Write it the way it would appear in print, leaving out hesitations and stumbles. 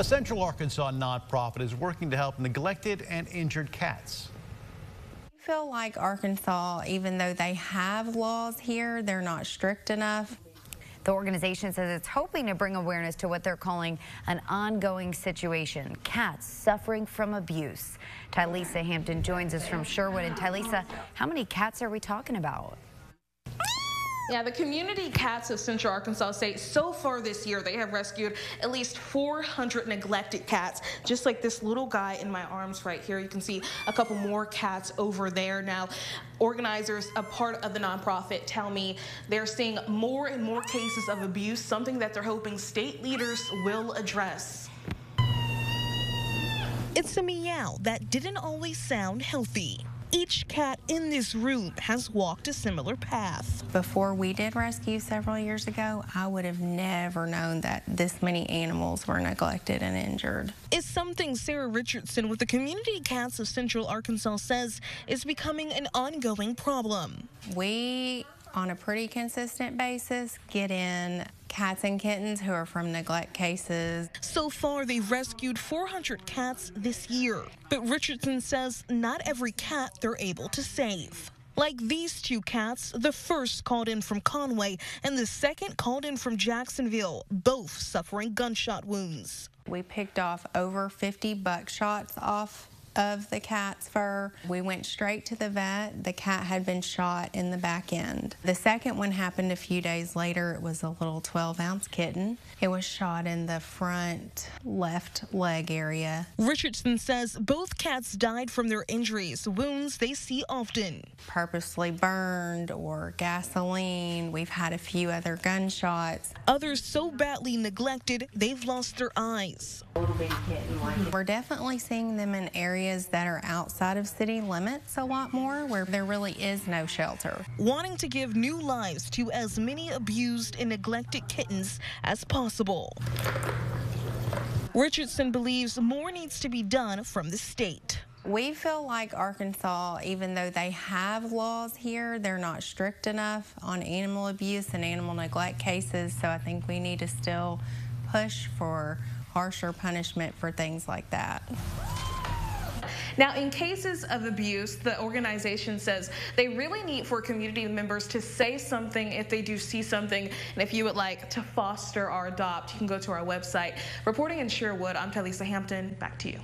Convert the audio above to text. A Central Arkansas nonprofit is working to help neglected and injured cats. I feel like Arkansas, even though they have laws here, they're not strict enough. The organization says it's hoping to bring awareness to what they're calling an ongoing situation, cats suffering from abuse. Tylisa Hampton joins us from Sherwood. And Tylisa, how many cats are we talking about? Yeah, the Community Cats of Central Arkansas say so far this year they have rescued at least 400 neglected cats, just like this little guy in my arms right here. You can see a couple more cats over there. Now, organizers, a part of the nonprofit, tell me they're seeing more and more cases of abuse, something that they're hoping state leaders will address. It's a meow that didn't always sound healthy. Each cat in this room has walked a similar path. Before we did rescue several years ago, I would have never known that this many animals were neglected and injured. It's something Sarah Richardson with the Community Cats of Central Arkansas says is becoming an ongoing problem. We, on a pretty consistent basis, get in cats and kittens who are from neglect cases. So far, they've rescued 400 cats this year. But Richardson says not every cat they're able to save. Like these two cats, the first called in from Conway and the second called in from Jacksonville, both suffering gunshot wounds. We picked off over 50 buckshots off of the cat's fur. We went straight to the vet. The cat had been shot in the back end. The second one happened a few days later. It was a little 12-ounce kitten. It was shot in the front left leg area. Richardson says both cats died from their injuries, wounds they see often. Purposely burned or gasoline. We've had a few other gunshots. Others so badly neglected, they've lost their eyes. We're definitely seeing them in areas that are outside of city limits a lot more, where there really is no shelter. Wanting to give new lives to as many abused and neglected kittens as possible. Richardson believes more needs to be done from the state. We feel like Arkansas, even though they have laws here, they're not strict enough on animal abuse and animal neglect cases, so I think we need to still push for harsher punishment for things like that. Now, in cases of abuse, the organization says they really need for community members to say something if they do see something. And if you would like to foster or adopt, you can go to our website. Reporting in Sherwood, I'm Tylisa Hampton. Back to you.